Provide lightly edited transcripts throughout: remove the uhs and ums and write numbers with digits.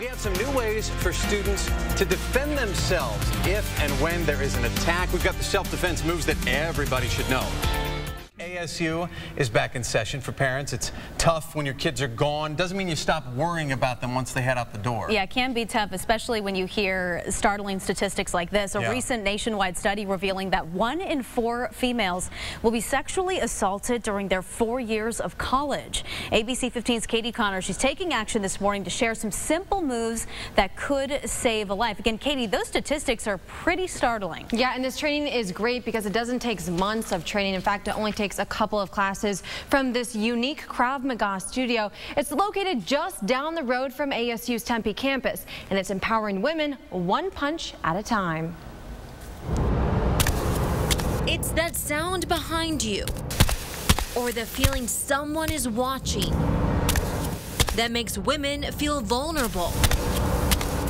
We have some new ways for students to defend themselves if and when there is an attack. We've got the self-defense moves that everybody should know. ASU is back in session for parents. It's tough when your kids are gone. Doesn't mean you stop worrying about them once they head out the door. Yeah, it can be tough, especially when you hear startling statistics like this. A recent nationwide study revealing that 1 in 4 females will be sexually assaulted during their 4 years of college. ABC 15's Katie Connor, she's taking action this morning to share some simple moves that could save a life. Again, Katie, those statistics are pretty startling. Yeah, and this training is great because it doesn't take months of training. In fact, it only takes a couple of classes from this unique Krav Maga studio. It's located just down the road from ASU's Tempe campus, and it's empowering women one punch at a time. It's that sound behind you or the feeling someone is watching that makes women feel vulnerable.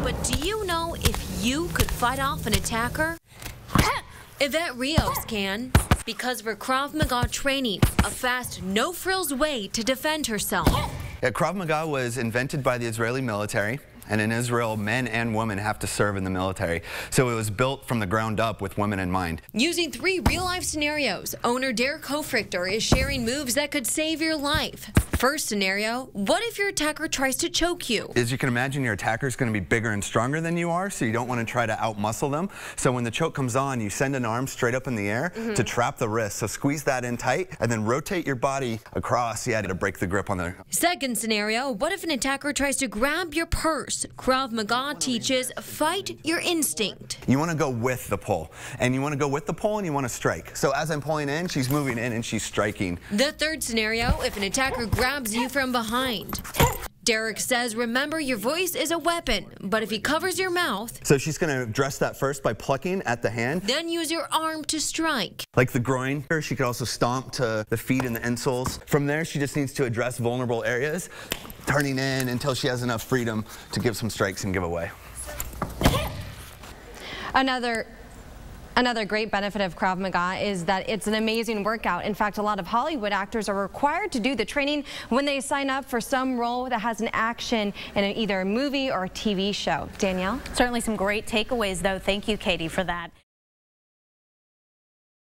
But do you know if you could fight off an attacker? Ivette Rios can, because of her Krav Maga training, a fast, no-frills way to defend herself. Yeah, Krav Maga was invented by the Israeli military, and in Israel, men and women have to serve in the military. So it was built from the ground up with women in mind. Using 3 real-life scenarios, owner Derek Hofrichter is sharing moves that could save your life. First scenario, what if your attacker tries to choke you? As you can imagine, your attacker is going to be bigger and stronger than you are, so you don't want to try to outmuscle them. So when the choke comes on, you send an arm straight up in the air to trap the wrist. So squeeze that in tight and then rotate your body across, to break the grip on the... Second scenario, what if an attacker tries to grab your purse? Krav Maga teaches fight your instinct. You want to go with the pull, and you want to go with the pull, and you want to strike. So as I'm pulling in, she's moving in and she's striking. The third scenario, if an attacker grabs you from behind. Derek says, remember, your voice is a weapon, but if he covers your mouth... So she's going to address that first by plucking at the hand. Then use your arm to strike. Like the groin. She could also stomp to the feet and the insoles. From there, she just needs to address vulnerable areas, turning in until she has enough freedom to give some strikes and give away. Another great benefit of Krav Maga is that it's an amazing workout. In fact, a lot of Hollywood actors are required to do the training when they sign up for some role that has an action in either a movie or a TV show. Danielle? Certainly some great takeaways, though. Thank you, Katie, for that.